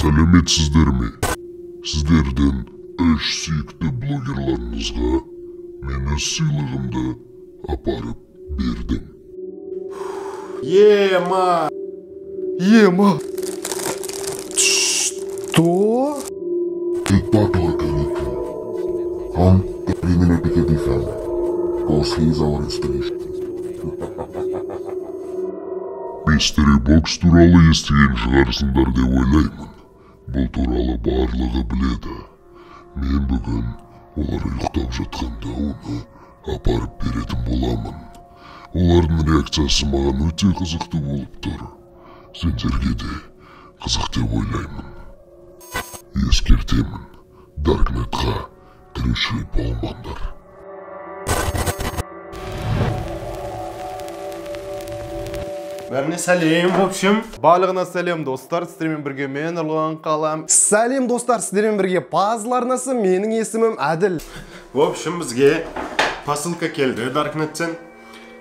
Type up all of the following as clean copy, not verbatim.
Сәлеметсіздер ме? Сіздерден үш сүйікті блогерларыңызға мені сыйлығымды апарып бердім. Ема! Ема! Что? Ты так лаконично. Он 3 минуты 50 после изаура стрижки. Mystery Box туралы естіген шығарсыңдар деп ойлаймын. Бұл туралы барлығы біледі. Мен бүгін олар ұйықтап жатқанда оны апарып беретін боламын. Олардың реакциясы маған өте қызықты болып тұр. Сендерге де қызық деп ойлаймын. Ескертемін, Даркнетқа кіруші болмаңдар. Бәріне сәлем, в общем. Барлығына сәлем, достар. Сіздермен бірге мен Ұрлан қалам. Сәлем, достар. Сіздермен бірге Пазл арнасы. Менің есімім Әділ. В общем, бізге посылка келді Даркнеттен.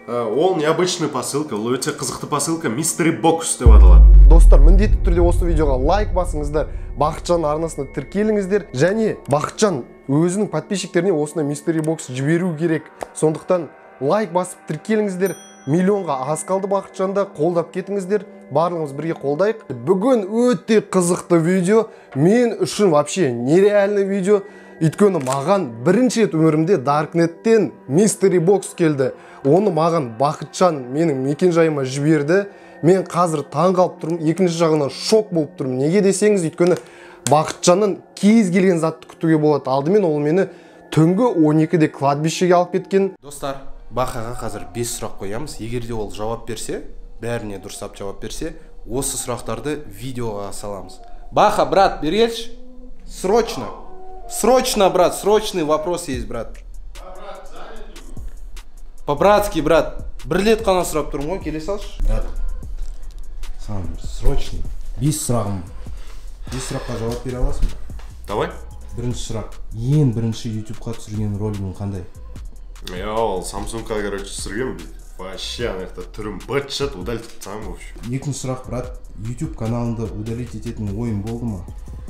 Ол необычный посылка, ол өте қызықты посылка, Mystery Box деп аталады. Достар, міндетті түрде осы видеоға лайк басыңыздар, Бақытжан арнасына тіркеліңіздер, және Бақытжан өзінің подписчиктеріне осындай Mystery Box жіберу керек. Сондықтан лайк басып тіркеліңіздер, миллионға аз қалды Бақытжанда, қолдап кетіңіздер, барлығымыз бірге қолдайық. Бүгін өте қызықты видео, мен үшін вообще нереальный видео. Өйткені маған бірінші рет өмірімде Даркнеттен Mystery Box келді. Оны маған Бақытжан менің мекенжайыма жіберді. Мен қазір таңғалып тұрмын, екінші жағынан шок болып тұрмын. Неге десеңіз, өйткені Бақытжаннан кез келген затты күтуге болады. Алдымен ол мені түнгі 12-де кладбищеге алып кеткен. Достар, Бақаға қазір 5 сұрақ қоямыз. Егер де ол жауап берсе, бәріне дұрыстап жауап берсе, осы сұрақтарды видеоға саламыз. Баха, брат, береш? Срочно! Срочно, брат, срочный вопрос есть, брат. По-братски, брат. Бірлет қана сұрап тұрым ғой, келе салшы. Да. Сам, срочный. 5 сұрағым. 5 сұраққа жауап бере аласың ба? Давай. Бірінші сұрақ. Ең бірінші YouTube-қа түсірген ролигің қандай? Я ол Samsung-қа, короче, түсірген бе? Вообще, анаяқта түрім бытшат, удалить сам, вообще. Екінші сұрақ, брат. YouTube каналында удалить ететін ойын болды ма?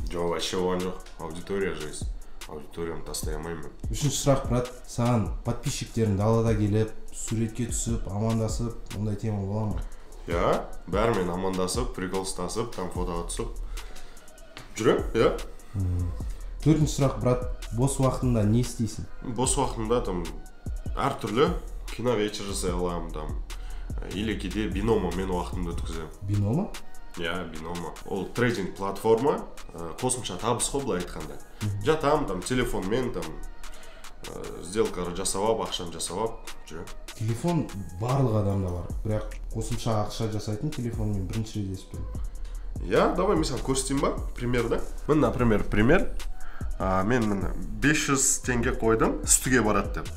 Жоқ, вообще оған жоқ. Аудитория жайыз. Аудиториям тастай алмаймын. Үшінші сұрақ, брат. Саған подписчиктерің далада келіп, суретке түсіп, амандасып, ондай тема бола ма? Я, бәрмен амандасып, приколстасып, там фотоға түсіп. Жүрем, я. Төртінші сұрақ, брат. Бос уақытында не істейсің? Бос уақытында там әр түрлі кино вечер жасай алам, там. Или кейде Биномо мен уақытымды өткізем. Биномо? Я, Binomo. Ол трейдинг платформа, қосымша табыс қой былай айтқанда. Жатам, там, телефонмен, там, сделка жасап, ақшаны жасап, жүрем. Телефон барлық адамда бар, бірақ қосымша ақша жасайтын телефонмен бірінші рет естіп тұрмын. Я, давай, мысалы, көрсетейін ба, примерді. Міне, например, пример. Мен міне 500 теңге қойдым, үстіге барады деп.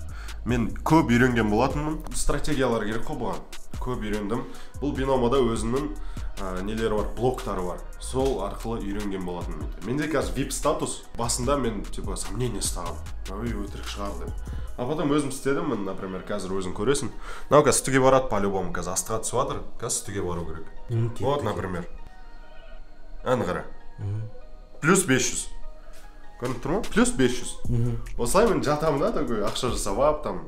Мен көп үйренген болатынмын. Стратегиялар керек қой бұған. Көп үйрендім. Бұл Биномо-да өзінің нелері бар, блоктары бар. Сол арқылы үйренген болатын менде. Менде қазір VIP статус. Басында мен, типа, сомнение ставым. Ой, өтірік шығар деп. А потом өзім істедім, мен, например, қазір өзім көресін. Нау, қазір түге барады, по-любому, қазір астыға түсуатыр, қазір түге бару керек. Вот, например. Әнғара. Плюс 500. Көрініп тұрма? Плюс 500. Осылай мен жатамын да, такой, ақша жасап, там,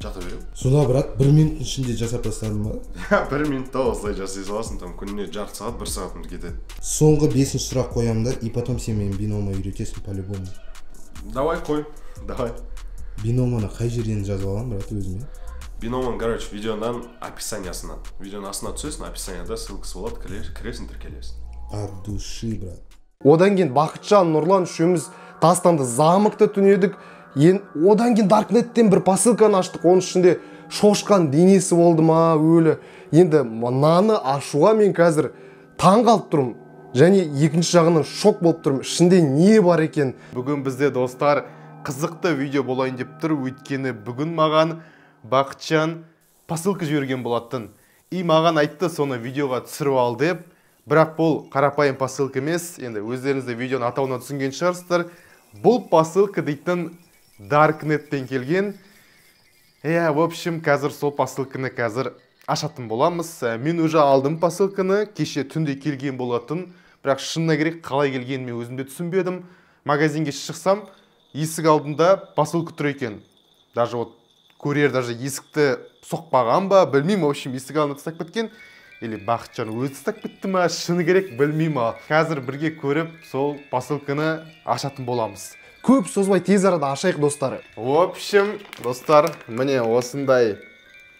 жата берем. Сонда, брат, 1 минуттың ішінде жасап тастадың ба? Я, 1 минутта осылай жасай саласың, там күніне 1/2 сағат, 1 сағатымды кетеді. Соңғы 5-ші сұрақ қоямын да, и потом сен мен Биномо үйретесің по-любому. Давай қой, давай. Биномоны қай жерден жазып алған, брат, өзіме? Биномоны, короче, видеодан описаниясынан. Видеоның астына түсесің, описанияда ссылкасы болады, кіресің, тіркелесің. От души, брат. Одан кейін Бақытжан, Нұрлан үшеуміз тастанды замыкты түнедік. Одан кейін Даркнеттен бір посылканы аштық, оның ішінде шошқан денесі болды ма, өлі. Енді мынаны ашуға мен қазір таңғалып тұрмын, және екінші жағынан шок болып тұрмын, ішінде не бар екен. Бүгін бізде, достар, қызықты видео болайын деп тұр, өйткені бүгін маған Бақытжан посылка жіберген болатын. И маған айтты, соны видеоға түсіріп ал деп. Бірақ бұл қарапайым посылка емес, енді өздеріңізді видеоның атауына түсінген шығарсыздар. Бұл посылка дейтін Даркнеттен келген. В общем, қазір сол посылканы қазір ашатын боламыз. Мен уже алдым посылканы, кеше түнде келген болатын. Бірақ шынына керек қалай келгенін мен өзімде түсінбедім. Магазинге шықсам, есік алдында Басылқы тұр екен. Даже вот курьер даже есікті соқпаған ба, білмеймін, в общем, есік алдына тастап кеткен. Или Бақытжан өзі тастап кетті ма, шыны керек білмеймін. Қазір бірге көріп, сол Басылқыны ашатын боламыз. Көп созбай тез арада ашайық, достары. В общем, достар, міне осындай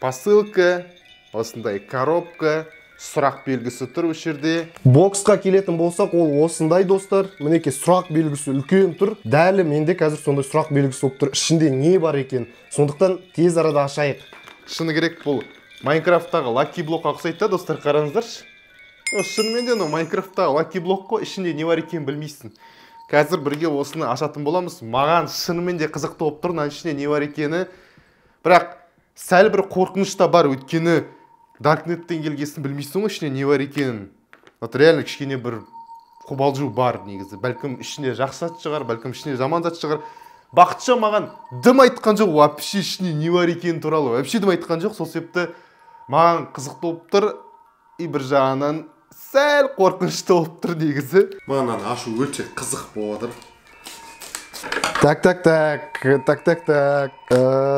Басылқы, осындай коробка, сұрақ белгісі тұр осы жерде. Боксқа келетін болсақ, ол осындай, достар. Мінекей сұрақ белгісі үлкен тұр. Дәлі менде қазір сондай сұрақ белгісі болып тұр. Ішінде не бар екен? Сондықтан тез арада ашайық. Шыны керек бұл Майнкрафттағы лаки блокқа ұқсайды, достар, қараңыздаршы. Шынымен де, Майнкрафттағы лаки блок қой, ішінде не бар екенін білмейсің. Қазір бірге осыны ашатын боламыз. Маған шынымен де қызықты болып тұр, ішінде не бар екені. Бірақ сәл бір қорқыныш та бар, өйткені Даркнеттен келгесін білмейсің, ішіне не бар екенін. Вот реально кішкене бір қобалжу бар негізі. Бәлкім ішіне жақсы зат шығар, бәлкім ішіне жаман зат шығар. Бақытжан маған дым айтқан жоқ, вообще ішіне не бар екені туралы. Вообще дым айтқан жоқ, сол себепті маған қызық болып тұр. И бір жағынан сәл қорқынышты болып тұр негізі. Маған ашу өте қызық болып отыр. Так.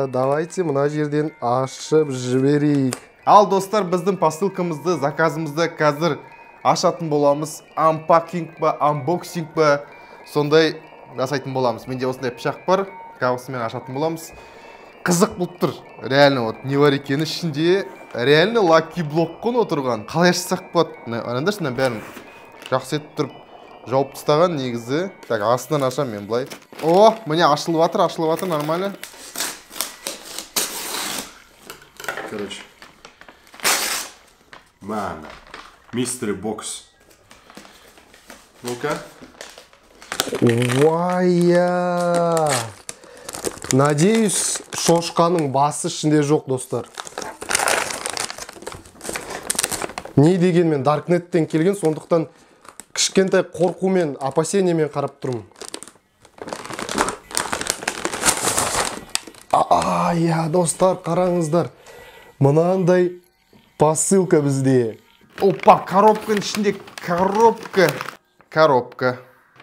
Давайте мына жерден ашып жіберейік. Ал, достар, біздің посылкамызды, заказымызды қазір ашатын боламыз. Unpacking ба, unboxing ба, сондай жасайтын боламыз. Менде осындай пышақ бар, қауысымен ашатын боламыз. Қызық болып тұр. Реально, вот не бар екені ішінде. Реально лаки блок қон отырған. Қалай ашсақ болады? Арандашынан бәрін жақсы етіп тұрып жауып тастаған негізі. Так, астынан ашам мен былай. О, міне ашылып жатыр, нормально. Короче. Мана. Mystery Box. Ну-ка. Уайя. Надеюсь, шошқаның басы ішінде жоқ, достар. Не дегенмен Даркнеттен келген, сондықтан кішкентай қорқумен, опасениемен қарап тұрмын. Ай-я, достар, қараңыздар. Мынандай посылка бізде. Опа, коробканың ішінде коробка.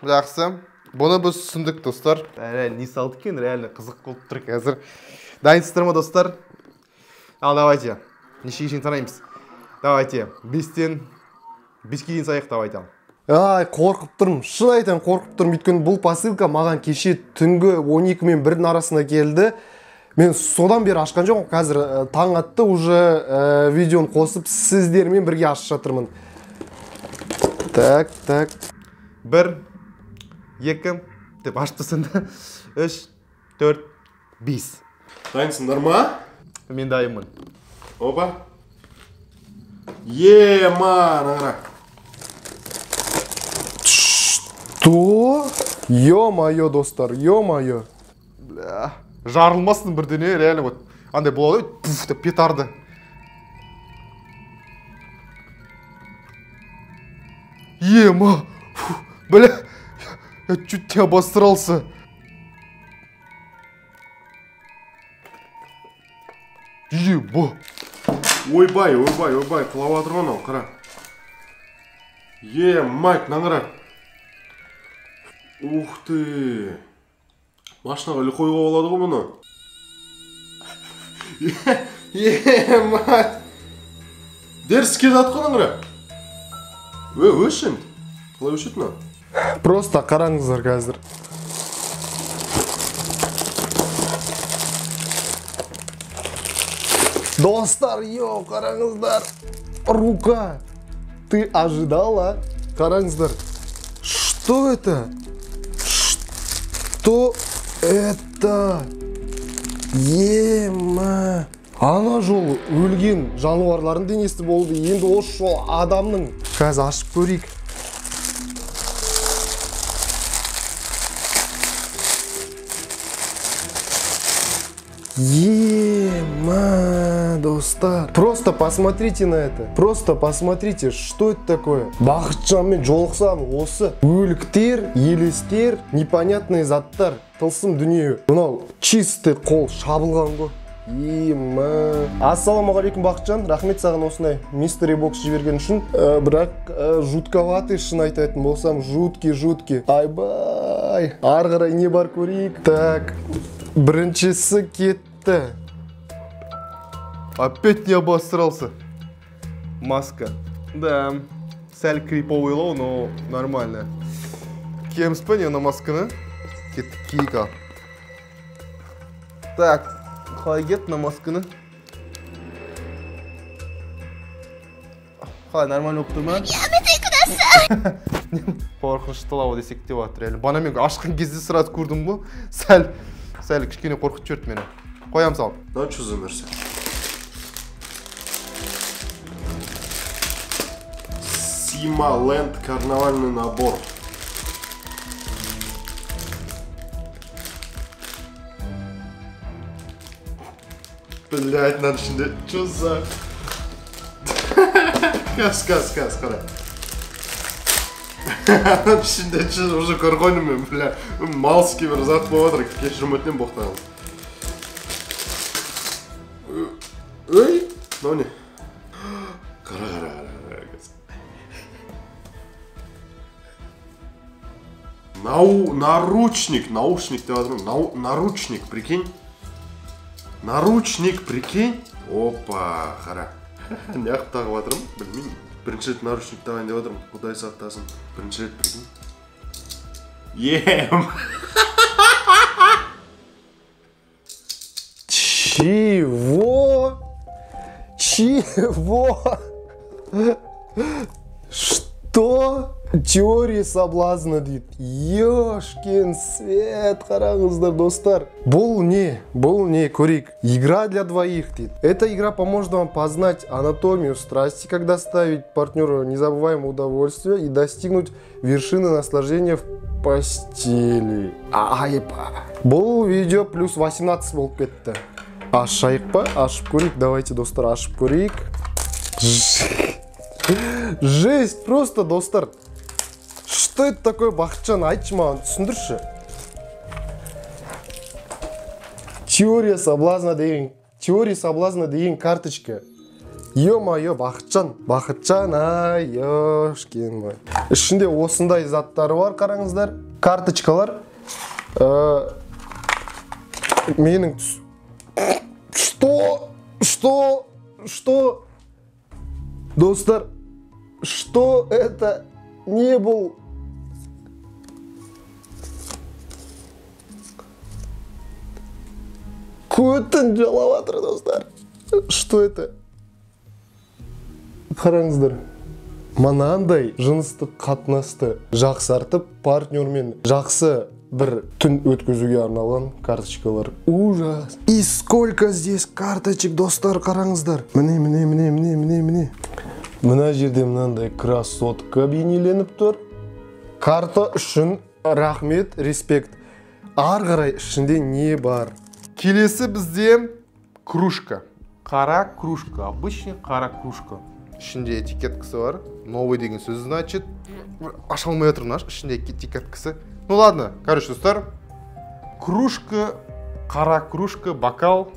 Жақсы. Бұны біз түсіндік, достар. Реально не салды екен, реально қызық болып тұр қазір. Дайынсыздар ма, достар? Ал, давайте. Неше-нешен санаймыз. Давайте. 5-ке дейін сайық, давайте. Ай, қорқып тұрмын. Шын айтам, қорқып тұрмын. Өйткені бұл посылка маған кеше түнгі 12 мен 1-дің арасына келді. Мен содан бері ашқан жоқ, қазір таң атты, уже видеоны қосып, сіздермен бірге ашып жатырмын. Так. 1, 2, деп аштысын да, 3, 4, 5. Дайынсыңдар ма? Мен дайынмын. Опа. Е-ма, нағырақ. Что? Ё-майо, достар, ё-майо. Бля. Жарылмасын бірдене, реально вот андай болады, пуф деп петарды. Ема, бля, я чуть не обосрался. Еба. Ойбай, клаватрон ол, қара. Емайт, наңырақ. Ух ты. Машинаға үлі қойға болады ғой мұны? Емат! Дерске жатқан аңыры? Өшін? Қалай өшетін ау? Просто қараңыздар қазір. Достар, йо, қараңыздар! Рука! Ты ожидала? Қараңыздар. Что это? Что? Это... Ема... Ана жолы өлген жануарларын денесі болды. Енді осы жол адамның. Қазір ашып көрейік. Ема, достар. Просто посмотрите на это. Просто посмотрите, что это такое. Бақытжанмен жолықсам, осы өліктер, елестер, непонятные заттар. Тылсым дүние. Мынау чистый қол шабылған ғой. Иман. Ассаламу алейкум, Бақытжан. Рахмет саған осындай Mystery Box жіберген үшін. Бірақ жутковатый шын айтатын болсам, жутки. Айбай. Ары қарай не бар көрейік. Так. Біріншісі кетті. Опять не обосрался. Маска. Да. Сәл криповый лоу, но нормально. Кем спанена масканы? Кит-кика. Так. Хайгет на масканы. Хай, нормально оптума. Порхышты лау десек те батыр әлі. Бана мен ашқан кезде сразу көрдім бұл. Сәл кішкене қорқыт жүрді мені. Қоям салып. Да, чүзі мәрсен. Сима Ленд карнавальный набор. Блять, надо что-то... Чё за... Скоро. Надо что-то, чё уже коргонами, бля. Малский мерзат по отрык. Я же мотнем бухтал. Эй? Ну не. Наручник ты возьму. Наручник, прикинь. Наручник, прикинь. Опа, хара. Нях тағы батырым, білмеймін. Бірінші рет наручник тағайын деп отырмын. Құдай сақтасын. Бірінші рет, прикинь. Ем. Чего? Что? Теория соблазна дейді. Ёшкин свет, қараңыздар, достар. Бұл не, көрейік. Игра для двоих дейді. Эта игра поможет вам познать анатомию страсти, как доставить партнеру незабываемое удовольствие и достигнуть вершины наслаждения в постели. Айпа. Бұл видео плюс 18 болып кетті. Ашайықпа, ашып көрейік. Давайте, достар, ашып көрейік. Жесть, просто, достар. Что это такое, Бақытжан, айтшы маған, түсіндірші. Теория соблазна деген карточка. Ё-моё, Бақытжан, ай, ёшкин мой. Ішінде осындай заттары бар, қараңыздар. Карточкалар. Менің... Что? Достар, что это не был... Көттің жалаватыр, достар. Что это? Қараңыздар. Манандай жыныстық қатынасты жақсартып, партнермен жақсы бір түн өткізуге арналған карточкалар. Ужас. И сколько здесь карточек, достар, қараңыздар. Міне. Мына жерде мынандай красотка бейнеленіп тұр. Карта үшін рахмет, респект. Ары қарай ішінде не бар? Келесі бізде кружка. Қара кружка. Обычный қара кружка. Ішінде этикеткасы бар. Новый деген сөз, значит. Аша алмай отырмын, аш. Ішінде этикеткасы. Ну ладно, короче, достар. Кружка, қара кружка, бокал.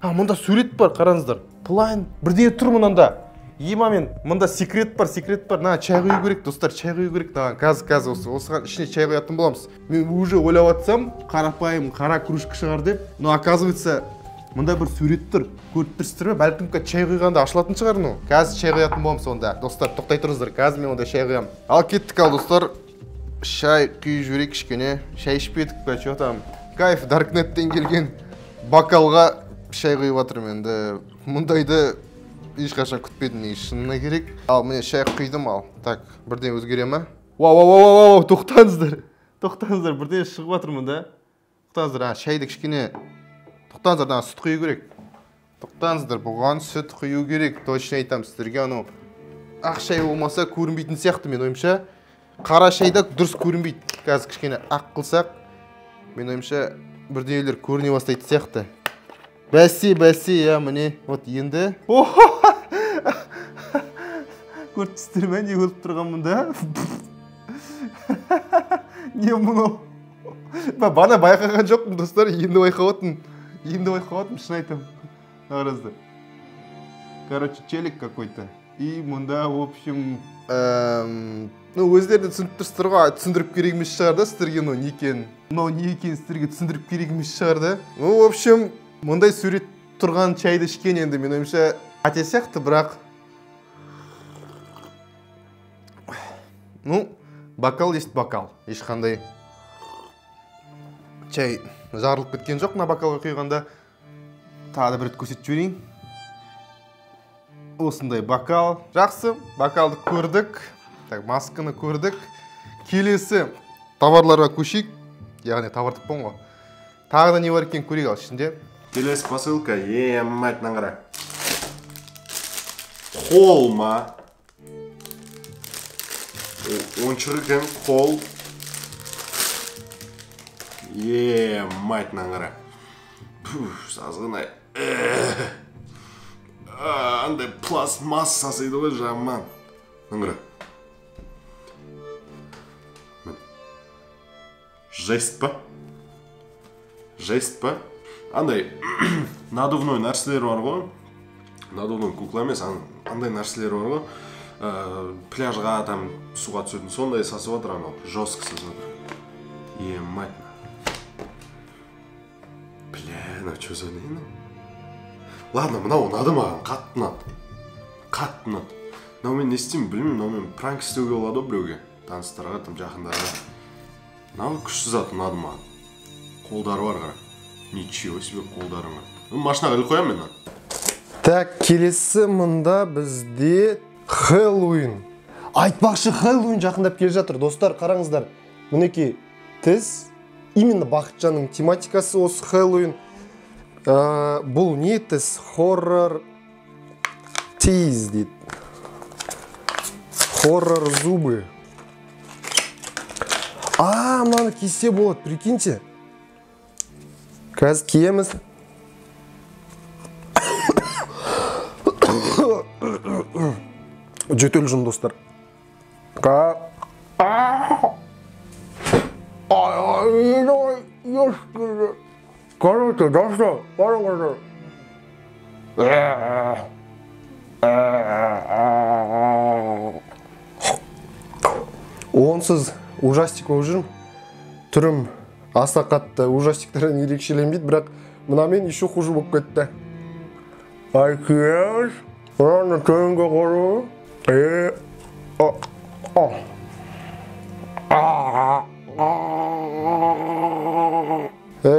А, мұнда сурет бар, қараңыздар. Плайн, бірдеңе тұр мұнда. Ема мен, мұнда секрет бар. На, чай құю керек, достар, чай құю керек. Қазы, осыған ішіне чай құятын боламыз. Мен уже ойлап атсам, қарапайым, қара кружка шығар деп. Но, оказывается, мұнда бір сурет тұр. Көріп тұрсыздар ма? Бәлкім чай құйғанда ашылатын шығар, ну. Қазы чай құятын боламыз онда. Достар, тоқтай тұрыңыздар. Қазы мен онда чай құям. Ал кеттік, ал, достар. Шай құйып жүрек кішкене. Шай ішіп едік па, чё там. Кайф, Даркнеттен келген бокалға шай құйып атырым енді. Мұндайды ешқашан күтпедім, шынына керек. Ал, міне шай құйдым, ал. Так, бірден өзгере ма? Вау, тоқтаңыздар, бірден шығып атырмын да. Тоқтаңыздар, шайды кішкене. Тоқтаңыздар, да, сүт құйу керек. Тоқтаңыздар, бұған сүт құйу керек. Точно айтам сіздерге, анау ақ шай болмаса көрінбейтін сияқты, мен ойымша. Қара шайда дұрыс көрінбейді. Қазір кішкене ақ қылсақ, мен ойымша бірдеңелер көріне бастайды сияқты. Бәсе, я, міне, вот енді. Көртістер мен не өліп тұрған мұнда? Не мұны? Бана байқаған жоқпын, достар, енді байқауатын, шын айтам. Гораздо. Короче, челик какой-то. И мунда, в общем... Ну, өздерді түсіндіріп керекмес шығар да, сіздерген о, не екен. Мынау не екен сіздерге түсіндіріп керекмес шығар да. Ну, в общем, мындай сурет тұрған чайды ішкен енді мен ойымша қате сияқты, бірақ... Ну, бокал есть бокал. Ешқандай чай жарылып кеткен жоқ, мына бокалға құйғанда. Тағы да бір көрсетіп жіберейін. Осындай бокал. Жақсы, бокалды көрдік. Так, масканы көрдік. Келесі товарларға көшейік. Яғни товар деп қойған ғой. Тағы да не бар екен көрейік ал ішінде. Келесі посылка. Е, мать наңғара. Қол ма? Оншырыкем қол. Е, мать наңғара. Пуф, сазғынай. Андай пластмасса сасыйды ғой жаман. Наңғара. Жесть па? Андай, надувной нәрселер бар ғой. Надувной кукла емес, андай нәрселер бар ғой. Пляжға там суға түсетін, сондай сасып отыр анау, жестко сасып отыр. Е, мать на. Бля, на чё за ней? Ладно, мынау ұнады маған, қатты ұнады. Қатты ұнады. Мынау мен не істеймін, білмеймін, мынау мен пранк істеуге болады ғой біреуге. Таныстарға, там жақындарға. Нағы күшсіз атын ады маған. Қолдары бар қара. Ничего себе қолдары ма. Машинаға іліп қоям мен ады. Так, келесі мұнда бізде Хэллоуин. Айтпақшы, Хэллоуин жақындап келе жатыр. Достар, қараңыздар. Мінекей тіз. Именно Бақытжанның тематикасы осы Хэллоуин. Бұл не тіз? Хоррор тиз дейді. Хоррор зубы. А, мынаны кисе болады, прикиньте. Қазір киеміз. Жөтел жын, достар. Короче, достар, қараңыздар. Онсыз ужастик болып жүрім. Түрім аса қатты ужастиктардан ерекшеленбейді, бірақ мынамен еще хуже болып кетті. Айкеш, мынаны төңге қору.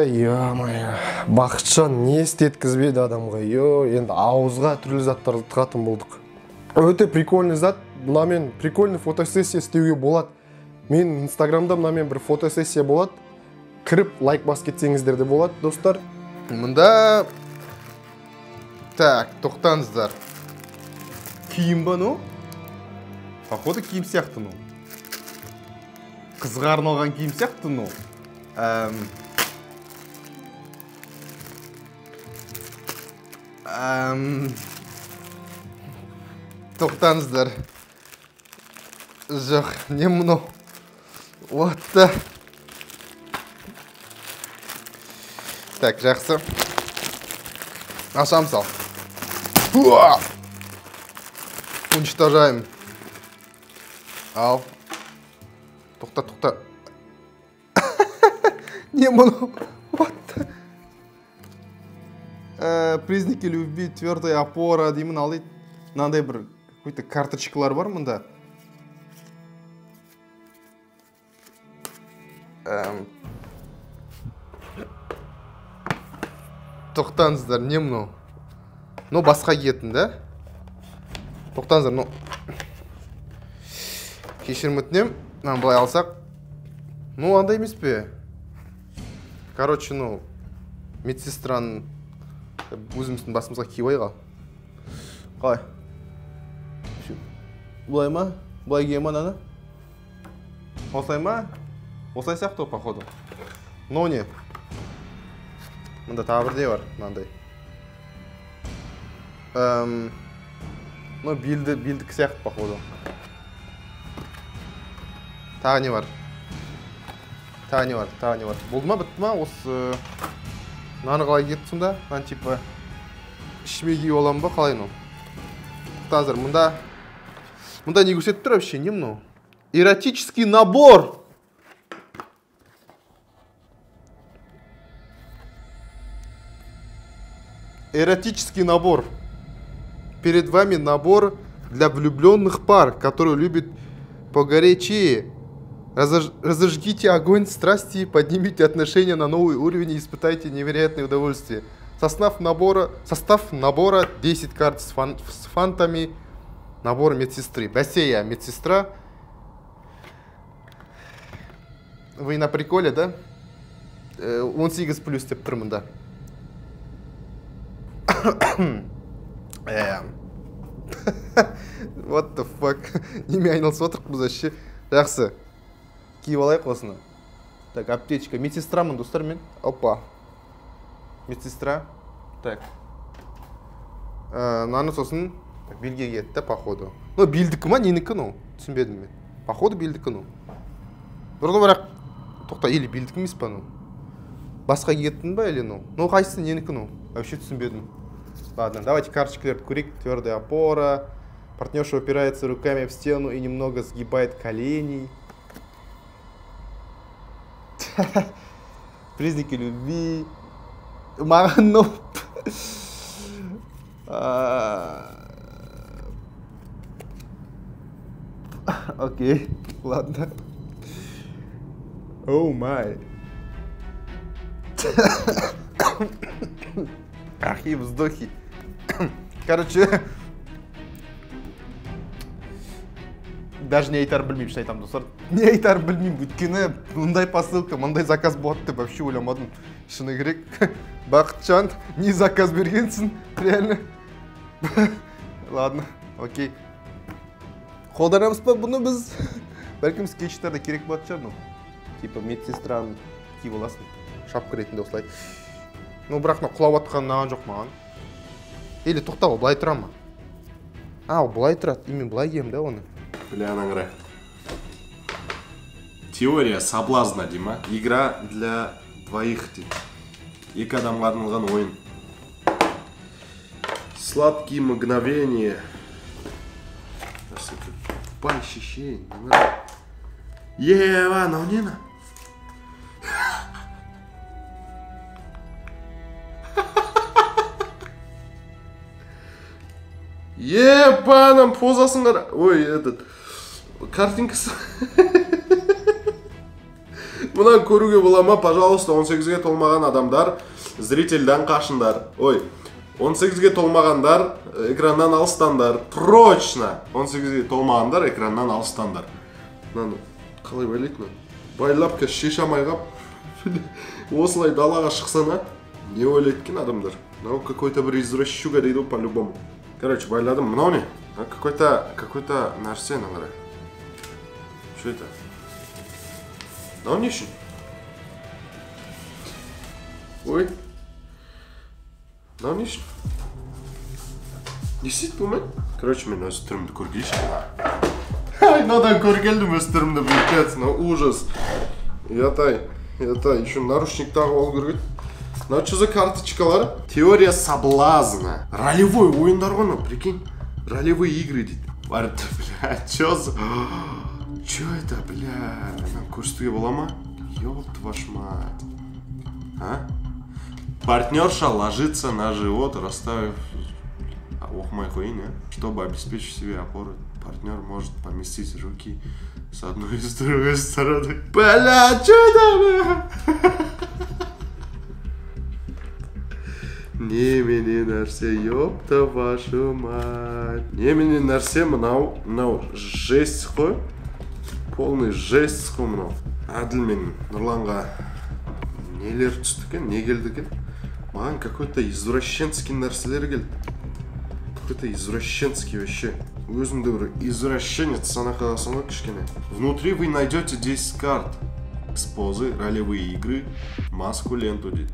Ё-моё, Бақытжан не істеткізбеді адамға. Енді ауызға түрлі заттарды тығатын болдық. Өте прикольный зат, мынамен прикольный фотосессия істеуге болады. Мен инстаграмда мынамен бір фотосессия болады. Кіріп лайк басып кетсеңіздер де болады, достар. Мында... Так, тоқтаңыздар. Киім ба, ну? Походу киім сияқты, ну. Қызға арналған киім сияқты, ну. Тоқтаңыздар. Жоқ, не мұнау? Вот да. Так, жақсы. Ашам сал. Уничтожаем. Ал. Тоқта, тоқта. Не мынау? Вот да. Признаки любви, твердая опора деймін ал дейді. Мынандай бір какой-то карточкалар бар мында. Тоқтаңыздар, не мынау? Ну, басқа киетін, да? Тоқтаңыздар, ну... Кешірім өтінем, мынаны былай алсақ... Ну, андай емес пе? Короче, ну... Медсестраның... Өзіміздің басымызға киіп айға. Қалай? Бұлай ма? Бұлай кием ананы? Осылай ма? Осылай сияқты, походу. Ну, не? Мында тағы бірдей бар, мынандай. Ну, белдік сияқты, походу. Тағы не бар? Тағы не бар, тағы не бар. Болды ма, бітті ма? Осы... Мынаны қалай кетті сонда? Мынаны типа... ішпеге олам ба, қалай ну? Тазыр, мұнда не көрсетіп тұр вообще, не мынау? Эротический набор! Эротический набор. Перед вами набор для влюбленных пар, которые любят погорячее. Разожгите огонь страсти, поднимите отношения на новый уровень и испытайте невероятное удовольствие. Состав набора 10 карт с фантами. Набор медсестры. Бассея, медсестра. Вы на приколе, да? Он сигас плюс тип трымында. What the fuck? Неме айналысып отырық бұл заще. Жақсы. Киіп алайық осыны. Так, аптечка. Медсестрамын, достар мен. Опа. Медсестра. Так. Наны сосын белге кетті, походу. Ну, белдікі ма, ненікі, ну? Түсінбедім мен. Походу, белдікі, ну. Дұрды бірақ, тоқта, елі белдікі мес па, ну? Басқа кеттің ба, елі, ну? Ну, қайсысы ненікі, ну? Вообще түсінбедім. Ладно, давайте карточки курить. Твердая опора. Партнерша упирается руками в стену и немного сгибает колени. Признаки любви. Маранов. Окей, ладно. Оу май. Ах, и вздохи. Короче, даже не айтар білмейм, что айтам, достар. Не айтар білмейм, өйткені мындай посылка, мындай заказ болады деп вообще ойламадым. Шыны керек. Бақытжан, не заказ бергенсің, реально. Ладно, окей. Қолданамыз ба бұны біз? Бәлкім скетчтарда керек болады шығар, ну. Типа медсестраны киіп аласың, шапка ретінде осылай. Ну, бірақ мына құлап атқан наған жоқ маған. Или тоқтап, ол былай тұра ма? А, ол былай тұрады, мен былай кием, да, оны? Бля, наңырай. Теория соблазна, Дима. Игра для двоих, Дима. Екі адамға арналған ойын. Сладкие мгновения. Сука, тупое ощущение. Ева, но не на. Ебаным позасыңдар. Ой, этот картинкасы. Мына көруге бола ма, пожалуйста, 18-ге толмаған адамдар, зрителден қашындар. Ой, 18-ге толмағандар, экраннан алыстаңдар. Трочно! 18-ге толмағандар, экраннан алыстаңдар. Мынаны қалай байлайды ма? Байлап кеш шеше майғап. Осылай далаға шықсана, не ойлайды екен адамдар? Ну, какой-то бір извращуга дейді по-любому. Короче, байладым, мынау не? Какой-то нәрсе нағырай. Что это? Мынау не үшін? Ой. Мынау не үшін? Не істейді бұл мен? Короче, мен өз түрімді көргейші. Ай, мынадан көргелдім өз түрімді, блядь, мынау ужас. Ятай, еще наручник тағы ол көргейді. Ну что за карточкалар? Теория соблазна. Ролевой ойындар ғой, ну, прикинь. Ролевые игры дейді. Барыпты, бля, чё за... Чё это, бля? Көрсетуге бола ма? Ёлт ваш мать. А? Партнерша ложится на живот, расставив... Охмай хуйня. Чтобы обеспечить себе опору, партнер может поместить руки с одной и с другой стороны. Бля, чё это, бля? Немені нәрсе, ёпта вашу мать. Немені нәрсе мынау, жесть қой. Полный жесть қой мынау. Әділ мен Нұрланға нелер түсті екен, не келді екен? Маған какой-то извращенский нәрселер келді. Какой-то извращенский вообще. Өзімді бір извращенец сана қаласына кішкене. Внутри вы найдете 10 карт. Экспозы, ролевые игры, маску, ленту дейді.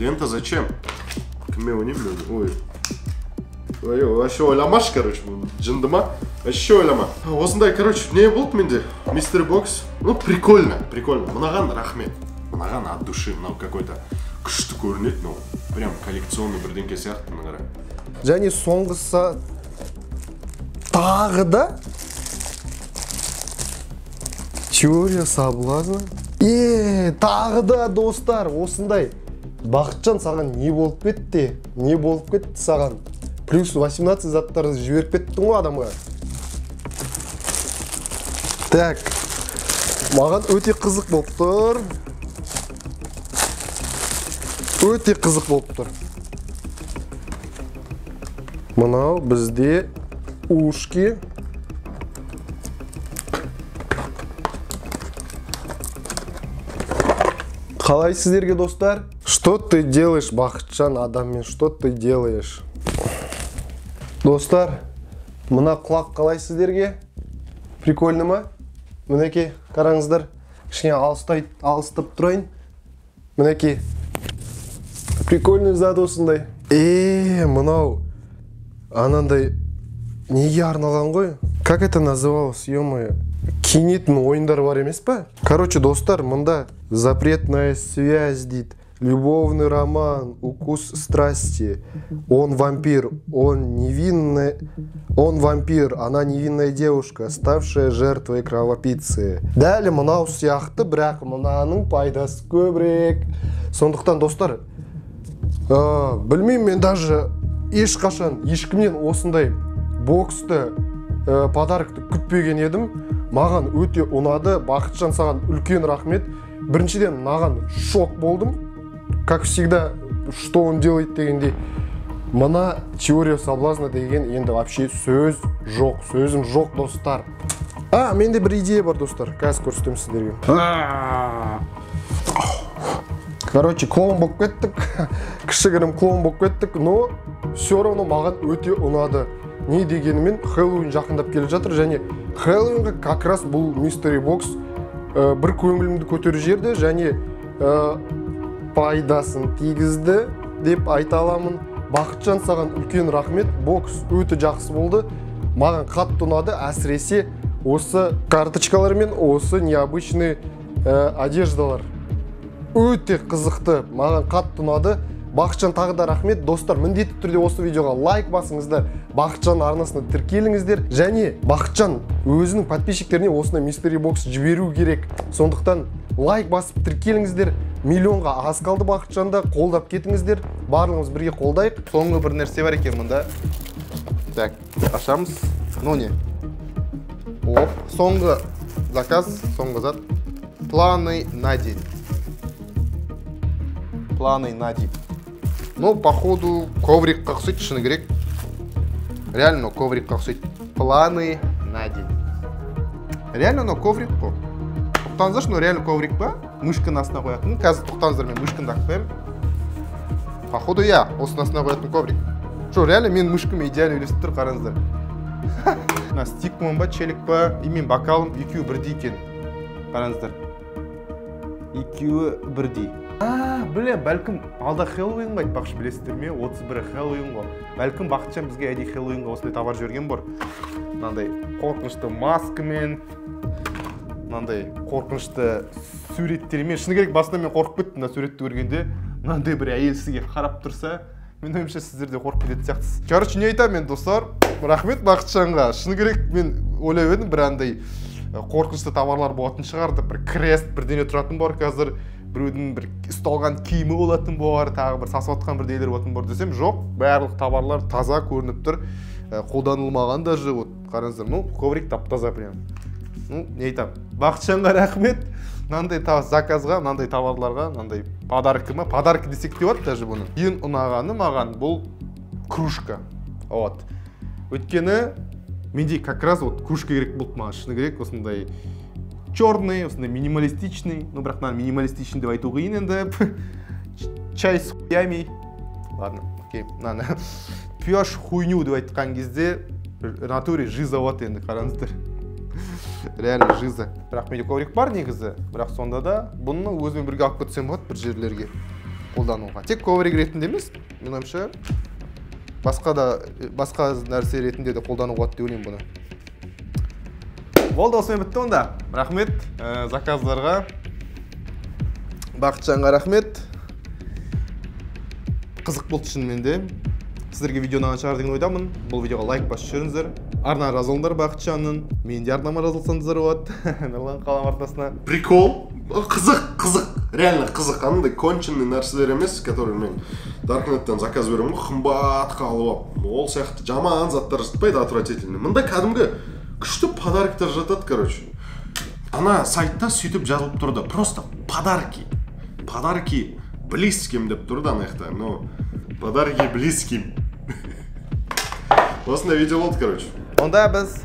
Лента зачем? К меуни, блин. Ой. Ой, вообще ойламаш, короче, жындыма. Вообще ойламаш. Осындай, короче, не болды менде. Mystery Box. Ну, прикольно, прикольно. Мынаған рахмет. Мынаған от души, мынау какой-то күшті көрінеді, мынау. прям коллекционный бірдеңке сияқты мына қара. Және соңғысы тағы да теория соблазна. Тағы да достар, осындай Бақытжан саған не болып кетті? Не болып кетті саған? Плюс 18 заттарды жіберіп кеттің ғой адамға. Так. Маған өте қызық болып тұр. Өте қызық болып тұр. Мынау бізде ушки. Қалай сіздерге, достар? Что ты делаешь, Бақытжан адаммен? Что ты делаешь? Достар, мына құлақ қалай сіздерге? Прикольно ма? Мінеке, қараңыздар. Кішкене алыстып тұрайын. Мінеке. Прикольный зат осындай. Мынау анандай неге арналған ғой? Как это называлось, ё-моё? Кенетін ойындар бар емес па? Короче, достар, мында запретная связь дейді. Любовный роман, укус страсти. Он вампир, он вампир, она невинная девушка, ставшая жертвой кровопийцы. Дәлі мынау сияқты, бірақ мынаның пайдасы көбірек. Сондықтан, достар, білмеймін мен даже ешқашан, ешкімнен осындай боксты подаркты күтпеген едім. Маған өте ұнады. Бақытжан саған үлкен рахмет. Біріншіден маған шок болдым. Как всегда, что он делает дегенде, мына теория соблазна деген енді вообще сөз жоқ, сөзім жоқ, достар. Менде бір идея бар, достар, қазір көрсетемін сіздерге. Короче, клоун болып кеттік, кішігірім клоун болып кеттік, но все равно маған өте ұнады. Не дегенімен Хэллоуин жақындап келе жатыр, және Хэллоуинға как раз бұл Mystery Box бір көңілімді көтеріп жерді, және пайдасын тигізді деп айта аламын. Бақытжан саған үлкен рахмет. Бокс өте жақсы болды. Маған қатты ұнады, әсіресе осы карточкалар мен осы необычный одеждалар. Өте қызықты. Маған қатты ұнады. Бақытжан тағы да рахмет. Достар, міндетті түрде осы видеоға лайк басыңыздар. Бақытжан арнасына тіркеліңіздер. Және Бақытжан өзінің подписчиктеріне осындай Mystery Box жіберу керек. Сондықтан лайк басып тіркеліңіздер. Миллионға аз қалды, Бақытжанды қолдап кетіңіздер. Барлығымыз бірге қолдайық. Соңғы бір нәрсе бар екен мында. Так, ашамыз. Ну не? Оп, соңғы заказ, соңғы зат. Планы на день. Планы на день. Ну, походу, коврик қақсыт, шыны керек. Реально, коврик қақсыт. Планы на день. Реально, но коврик по. Тоқтанзаш, но реально коврик по. Мышканы астына қоятын. Қазір тоқтаңыздар, мен мышканды қоямын. Походу я осыны астына қоятын коврик. Шо, реально мен мышкамы идеально үйлесіп тұр, қараңыздар. Мына стикмон ба, челик ба, и мен бокалым екеуі бірдей екен. Қараңыздар. Екеуі бірдей. Біле, бәлкім алда Хэллоуин ба айтпақшы, білесіздер ме? 31-і Хэллоуин ғой. Бәлкім Бақытжан бізге әдей Хэллоуинға осындай товар жіберген бар. Мынандай қорқынышты маскамен, мынандай қорқынышты суреттермен. Шыны керек, басында мен қорқып кеттім да суретті көргенде. Мынандай бір әйел сізге қарап тұрса, мен ойымша сіздер де қорқып кететін сияқтысыз. Короче, не айтамын мен, достар? Рахмет Бақытжанға. Шыны керек, мен ойлап едім, бір андай қорқынышты товарлар болатын шығар деп, бір крест бірдеңе тұратын бар қазір, біреудің бір ұсталған киімі болатын бар, тағы бір сасыватқан бірдейлер болатын бар десем, жоқ, барлық товарлар таза көрініп тұр, қолданылмаған да жоқ. Қараңыздар, ну, коврик тап-таза прям. Ну, не айтам. Бақытжанға рахмет. Мынандай заказға, мынандай товарларға, мынандай подаркы ма? Подаркы десек те болады даже бұны. Ең ұнағаны маған бұл кружка. Вот. Өйткені менде как раз вот кружка керек болды маған, шыны керек, осындай черный, осындай минималистичный, ну бірақ маған минималистичный деп айту қиын енді. Чай с хуями. Ладно, окей, мынаны. Пьёшь хуйню деп айтқан кезде в натуре жиза болады енді, қараңыздар. Реально жиза. Бірақ менде коврик бар негізі, бірақ сонда да бұны өзімен бірге алып кетсем болады бір жерлерге қолдануға. Тек коврик ретінде емес, мен ойымша басқа нәрсе ретінде де қолдануға болады деп ойлаймын бұны. Болды, осымен бітті онда. Рахмет заказдарға. Бақытжанға рахмет. қызық болды шынымен де. Сіздерге видеоны аншар деген ойдамын. Бұл видеоға лайк басып жүріңіздер. Арна разылыңдар Бақытжанның. Мен де арнама разылсаңыздар болады. Нұрлан қалам артасына. Прикол. Қызық, қызық. Реально қызық. Андай конченный нәрселер емес, которые мен Darknet'тен заказ беремін, қымбатқа алып, ол сияқты жаман заттар жатпайды, отвратительный. Мында кәдімгі күшті подарктар жатады, короче. Ана сайтта сөйтіп жазылып тұрды. Просто подарки. Подарки близким деп тұрды анаяқта. Но подарки близким. Осындай видео болды, короче. Онда біз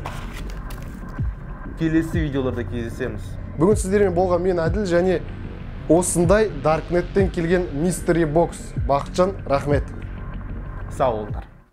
келесі видеоларда кездесеміз. Бүгін сіздермен болған мен Әділ және осындай Darknet'тен келген Mystery Box. Бақытжан, рахмет. Сау болыңдар.